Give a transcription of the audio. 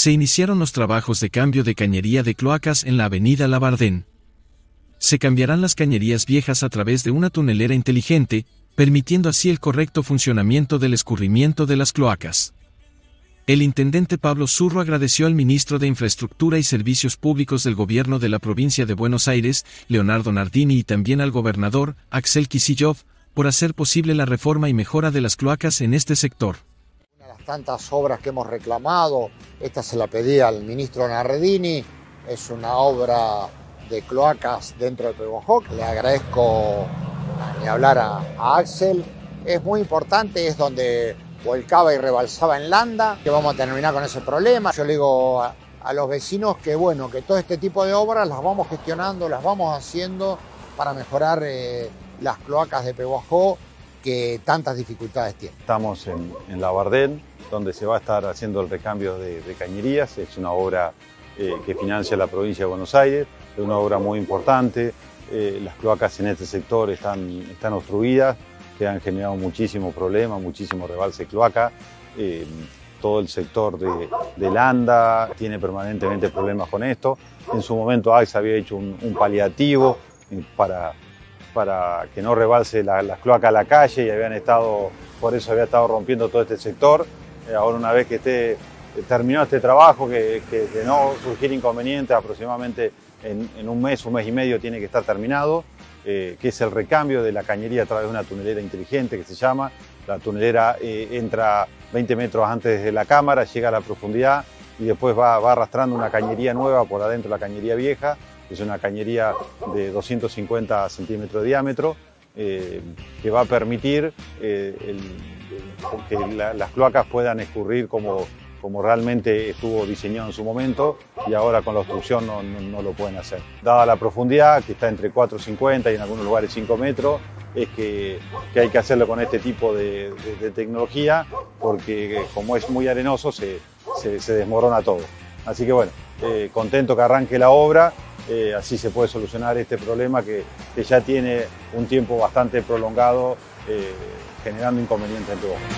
se iniciaron los trabajos de cambio de cañería de cloacas en la avenida Lavardén. Se cambiarán las cañerías viejas a través de una tunelera inteligente, permitiendo así el correcto funcionamiento del escurrimiento de las cloacas. El intendente Pablo Zurro agradeció al ministro de Infraestructura y Servicios Públicos del Gobierno de la Provincia de Buenos Aires, Leonardo Nardini, y también al gobernador, Axel Kicillof, por hacer posible la reforma y mejora de las cloacas en este sector. Una de las tantas obras que hemos reclamado, esta se la pedí al ministro Nardini, es una obra de cloacas dentro de Pehuajó. Le agradezco ni hablar a Axel, es muy importante, es donde volcaba y rebalsaba en Landa, que vamos a terminar con ese problema. Yo le digo a los vecinos que bueno, que todo este tipo de obras las vamos gestionando, las vamos haciendo para mejorar las cloacas de Pehuajó, que tantas dificultades tienen. Estamos en Lavardén, donde se va a estar haciendo el recambio de cañerías. Es una obra que financia la provincia de Buenos Aires, es una obra muy importante. Las cloacas en este sector están obstruidas, que han generado muchísimo problema, muchísimo rebalse cloaca. Todo el sector de Landa tiene permanentemente problemas con esto. En su momento AySA había hecho un paliativo para que no rebalse las cloacas a la calle, y por eso había estado rompiendo todo este sector. Ahora, una vez que terminó este trabajo, que de no surgir inconvenientes, aproximadamente en un mes y medio tiene que estar terminado, que es el recambio de la cañería a través de una tunelera inteligente que se llama. La tunelera entra 20 metros antes de la cámara, llega a la profundidad y después va arrastrando una cañería nueva por adentro de la cañería vieja. Es una cañería de 250 centímetros de diámetro que va a permitir que las cloacas puedan escurrir como realmente estuvo diseñado en su momento, y ahora con la obstrucción no lo pueden hacer. Dada la profundidad, que está entre 4,50 y en algunos lugares 5 metros, es que hay que hacerlo con este tipo de tecnología, porque como es muy arenoso se desmorona todo. Así que bueno, contento que arranque la obra, así se puede solucionar este problema que ya tiene un tiempo bastante prolongado generando inconvenientes en Pehuajó.